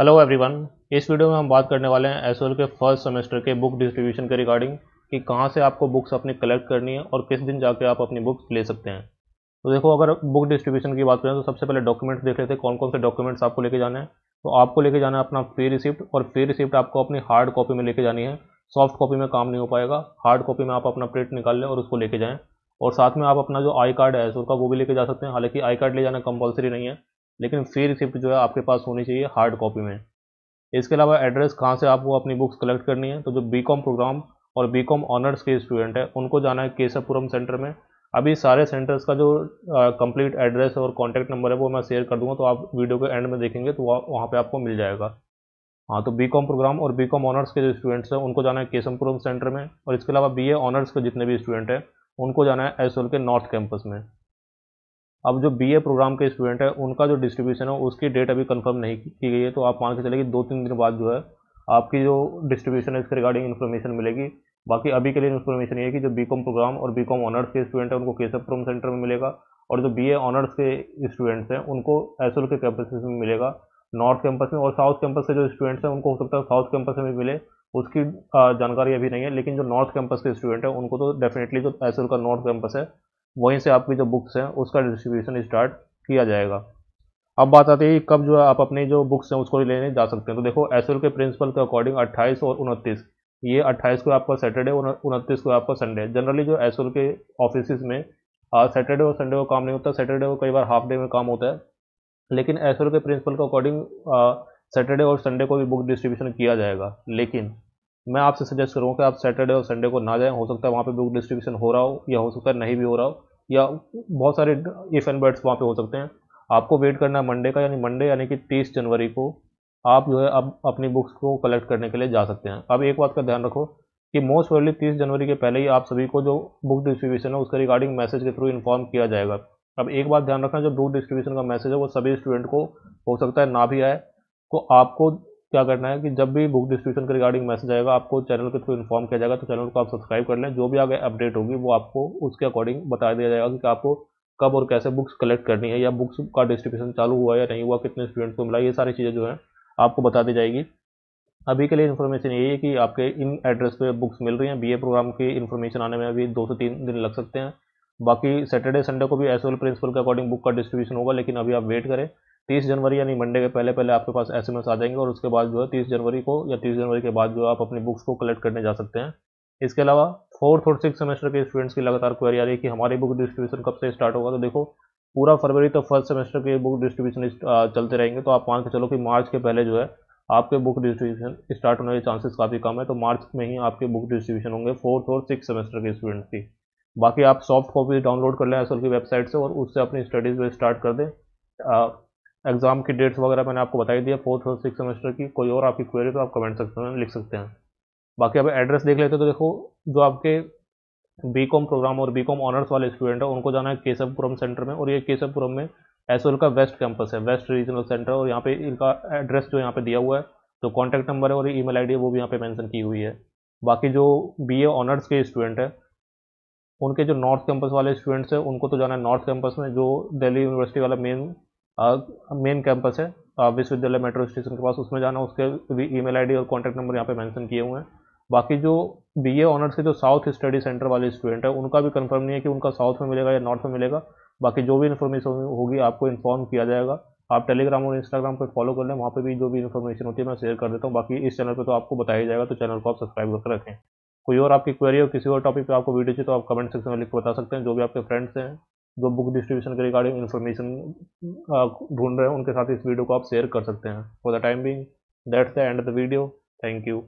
Hello everyone, इस video में हम बात करने वाले हैं एसओएल के फर्स्ट सेमेस्टर के बुक डिस्ट्रीब्यूशन के रिगार्डिंग कि कहाँ से आपको बुक्स अपनी कलेक्ट करनी है और किस दिन जाके आप अपनी बुक्स ले सकते हैं। तो देखो, अगर बुक डिस्ट्रीब्यूशन की बात करें तो सबसे पहले डॉक्यूमेंट्स देख लेते हैं, कौन कौन से डॉक्यूमेंट्स आपको लेके जाना है। तो आपको लेके जाना है अपना फी रिसिप्ट, और फी रिसिप्ट आपको अपनी हार्ड कॉपी में लेके जानी है। सॉफ्ट कॉपी में काम नहीं हो पाएगा, हार्ड कॉपी में आप अपना प्रिंट निकाल लें और उसको लेके जाएँ। और साथ में आप अपना जो आई कार्ड है एसओएल का वो भी लेके जा सकते हैं। हालांकि आई कार्ड ले जाना कंपलसरी नहीं है, लेकिन फी रिसिप्ट जो है आपके पास होनी चाहिए हार्ड कॉपी में। इसके अलावा एड्रेस कहाँ से आपको अपनी बुक्स कलेक्ट करनी है, तो जो बीकॉम प्रोग्राम और बीकॉम ऑनर्स के स्टूडेंट है उनको जाना है केशवपुरम सेंटर में। अभी सारे सेंटर्स का जो कंप्लीट एड्रेस और कॉन्टैक्ट नंबर है वो मैं शेयर कर दूँगा, तो आप वीडियो के एंड में देखेंगे तो वहाँ पर आपको मिल जाएगा। हाँ, तो बीकॉम प्रोग्राम और बीकॉम ऑनर्स के जो स्टूडेंट्स हैं उनको जाना है केशवपुरम सेंटर में। और इसके अलावा बीए ऑनर्स के जितने भी स्टूडेंट हैं उनको जाना है एसओएल के नॉर्थ कैंपस में। अब जो बीए प्रोग्राम के स्टूडेंट है उनका जो डिस्ट्रीब्यूशन है उसकी डेट अभी कंफर्म नहीं की गई है, तो आप मान के चले कि 2-3 दिन बाद जो है आपकी जो डिस्ट्रीब्यूशन है इसके रिगार्डिंग इन्फॉर्मेशन मिलेगी। बाकी अभी के लिए इन्फॉर्मेशन ये है कि जो बीकॉम प्रोग्राम और बीकॉम ऑनर्स के स्टूडेंट हैं उनको केशवपुरम सेंटर में मिलेगा, और जो बीए ऑनर्स के स्टूडेंट्स हैं उनको एसओएल के कैंपस में मिलेगा, नॉर्थ कैंपस में। और साउथ कैंपस से जो स्टूडेंट्स हैं उनको हो सकता है साउथ कैंपस में भी मिले, उसकी जानकारी अभी नहीं है। लेकिन जो नॉर्थ कैंपस के स्टूडेंट हैं उनको तो डेफिनेटली जो एसओएल का नॉर्थ कैंपस है वहीं से आपकी जो बुक्स हैं उसका डिस्ट्रीब्यूशन स्टार्ट किया जाएगा। अब बात आती है कब जो है आप अपनी जो बुक्स हैं उसको लेने जा सकते हैं। तो देखो, एसओएल के प्रिंसिपल के अकॉर्डिंग 28 और 29, ये 28 को आपका सैटरडे और 29 को आपका संडे। जनरली जो एसओएल के ऑफिस में सैटरडे और संडे को काम नहीं होता, सैटरडे को कई बार हाफ डे में काम होता है। लेकिन एसओएल के प्रिंसिपल के अकॉर्डिंग सैटरडे और संडे को भी बुक डिस्ट्रीब्यूशन किया जाएगा। लेकिन मैं आपसे सजेस्ट करूँगा कि आप सैटरडे और संडे को ना जाएं। हो सकता है वहाँ पे बुक डिस्ट्रीब्यूशन हो रहा हो, या हो सकता है नहीं भी हो रहा हो, या बहुत सारे इफ एंड बट्स वहाँ पे हो सकते हैं। आपको वेट करना है मंडे का, यानी मंडे यानी कि 30 जनवरी को आप जो है अब अपनी बुक्स को कलेक्ट करने के लिए जा सकते हैं। अब एक बात का ध्यान रखो कि मोस्ट प्रोबेबली 30 जनवरी के पहले ही आप सभी को जो बुक डिस्ट्रीब्यूशन है उसके रिगार्डिंग मैसेज के थ्रू इन्फॉर्म किया जाएगा। अब एक बात ध्यान रखना, जो बुक डिस्ट्रीब्यूशन का मैसेज है वो सभी स्टूडेंट को हो सकता है ना भी आए, तो आपको क्या करना है कि जब भी बुक डिस्ट्रीब्यूशन के रिगार्डिंग मैसेज आएगा आपको चैनल के थ्रू इन्फॉर्म किया जाएगा। तो चैनल को आप सब्सक्राइब कर लें, जो भी आगे अपडेट होगी वो आपको उसके अकॉर्डिंग बता दिया जाएगा कि आपको कब और कैसे बुक्स कलेक्ट करनी है, या बुक्स का डिस्ट्रीब्यूशन चालू हुआ या नहीं हुआ, कितने स्टूडेंट्स को मिला, ये सारी चीज़ें जो है आपको बता दी जाएगी। अभी के लिए इन्फॉर्मेशन यही है कि आपके इन एड्रेस पर बुक्स मिल रही हैं। बीए प्रोग्राम की इन्फॉर्मेशन आने में अभी 2 से 3 दिन लग सकते हैं। बाकी सैटरडे संडे को भी एसओएल प्रिंसिपल के अकॉर्डिंग बुक का डिस्ट्रीब्यूशन होगा, लेकिन अभी आप वेट करें। 30 जनवरी यानी मंडे के पहले पहले आपके पास एसएमएस आ जाएंगे, और उसके बाद जो है 30 जनवरी को या 30 जनवरी के बाद जो है आप अपनी बुक्स को कलेक्ट करने जा सकते हैं। इसके अलावा 4th और 6th सेमेस्टर के स्टूडेंट्स की लगातार क्वेरी आ रही है कि हमारी बुक डिस्ट्रीब्यूशन कब से स्टार्ट होगा। तो देखो, पूरा फरवरी तो फर्स्ट सेमेस्टर के बुक डिस्ट्रीब्यूशन चलते रहेंगे, तो आप मान के चलो कि मार्च के पहले जो है आपके बुक डिस्ट्रीब्यूशन स्टार्ट होने के चांसेस काफ़ी कम है। तो मार्च में ही आपके बुक डिस्ट्रीब्यूशन होंगे 4th और 6th सेमेस्टर के स्टूडेंट्स की। बाकी आप सॉफ्ट कॉपी डाउनलोड कर लें एसओएल की वेबसाइट से, और उससे अपनी स्टडीज़ में स्टार्ट कर दें। एग्जाम की डेट्स वगैरह मैंने आपको बताई दी है 4th और 6th सेमेस्टर की। कोई और आपकी क्वेरी तो आप कमेंट सेक्शन में लिख सकते हैं। बाकी अब एड्रेस देख लेते हैं। तो देखो, जो आपके बीकॉम प्रोग्राम और बीकॉम ऑनर्स वाले स्टूडेंट हैं उनको जाना है केशवपुरम सेंटर में, और ये केशवपुरम में एसओएल का वेस्ट कैंपस है, वेस्ट रीजनल सेंटर। और यहाँ पे इनका एड्रेस जो यहाँ पे दिया हुआ है, जो कॉन्टैक्ट नंबर है और ईमेल आईडी है वो भी यहाँ पे मैंसन की हुई है। बाकी जो बीए ऑनर्स के स्टूडेंट हैं उनके जो नॉर्थ कैंपस वाले स्टूडेंट्स हैं उनको तो जाना है नॉर्थ कैंपस में, जो दिल्ली यूनिवर्सिटी वाला मेन कैंपस है विश्वविद्यालय मेट्रो स्टेशन के पास, उसमें जाना। उसके भी ईमेल आईडी और कॉन्टैक्ट नंबर यहाँ पे मेंशन किए हुए हैं। बाकी जो बीए ऑनर्स के जो साउथ स्टडी सेंटर वाले स्टूडेंट है उनका भी कंफर्म नहीं है कि उनका साउथ में मिलेगा या नॉर्थ में मिलेगा। बाकी जो भी इन्फॉर्मेशन होगी आपको इन्फॉर्म किया जाएगा। आप टेलीग्राम और इंस्टाग्राम पर फॉलो कर लें, वहाँ पर भी जो भी इन्फॉर्मेशन होती है मैं शेयर कर देता हूँ। बाकी इस चैनल पर तो आपको बताया जाएगा, तो चैनल को आप सब्सक्राइब करके रखें। कोई और आपकी क्वेरी हो, किसी और टॉपिक पर आपको वीडियो चाहिए, तो आप कमेंट सेक्शन में लिख के बता सकते हैं। जो भी आपके फ्रेंड्स हैं जो बुक डिस्ट्रीब्यूशन के रिगार्डिंग इन्फॉर्मेशन ढूंढ रहे हैं उनके साथ इस वीडियो को आप शेयर कर सकते हैं। For the time being that's the end of the video. Thank you.